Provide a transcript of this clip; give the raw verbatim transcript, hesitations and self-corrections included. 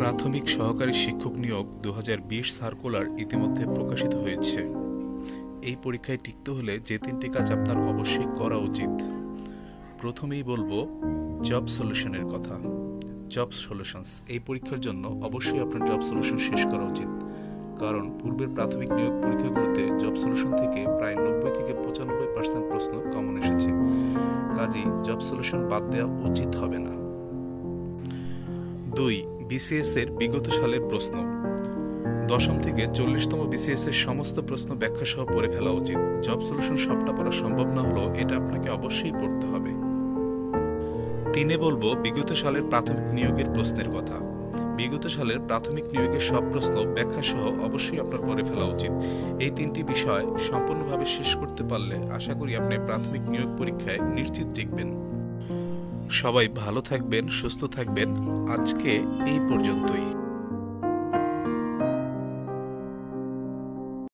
প্রাথমিক সহকারী শিক্ষক নিয়োগ দু হাজার বিশ সার্কুলার ইতিমধ্যে প্রকাশিত হয়েছে। এই পরীক্ষায় টিকতে হলে যে তিনটি কাজ আপনার অবশ্যই করা উচিত। প্রথমেই বলবো জব সলিউশনের কথা। জব সলিউশনস, এই পরীক্ষার জন্য অবশ্যই আপনার জব সলিউশন শেষ করা উচিত, কারণ পূর্বের প্রাথমিক নিয়োগ পরীক্ষাগুলোতে জব সলিউশন থেকে প্রায় নব্বই থেকে পঁচানব্বই পার্সেন্ট প্রশ্ন কমন এসেছে। কাজেই জব সলিউশন বাদ দেওয়া উচিত হবে না। দুই, বিসিএস এর বিগত সালের প্রশ্ন। দশম থেকে চল্লিশতম বিসিএস এর সমস্ত প্রশ্ন ব্যাখ্যা সহ পড়ে ফেলা উচিত। জব সলিউশন সবটা পড়া সম্ভব না হলেও এটা আপনাকে অবশ্যই পড়তে হবে। তিনে বলবো বিগত সালের প্রাথমিক নিয়োগের প্রশ্নের কথা। বিগত সালের প্রাথমিক নিয়োগের সব প্রশ্ন ব্যাখ্যা সহ অবশ্যই আপনার পড়ে ফেলা উচিত। এই তিনটি বিষয় সম্পূর্ণভাবে শেষ করতে পারলে আশা করি আপনি প্রাথমিক নিয়োগ পরীক্ষায় নিশ্চিত টিকবেন। সবাই ভালো থাকবেন, সুস্থ থাকবেন। আজকে এই পর্যন্তই।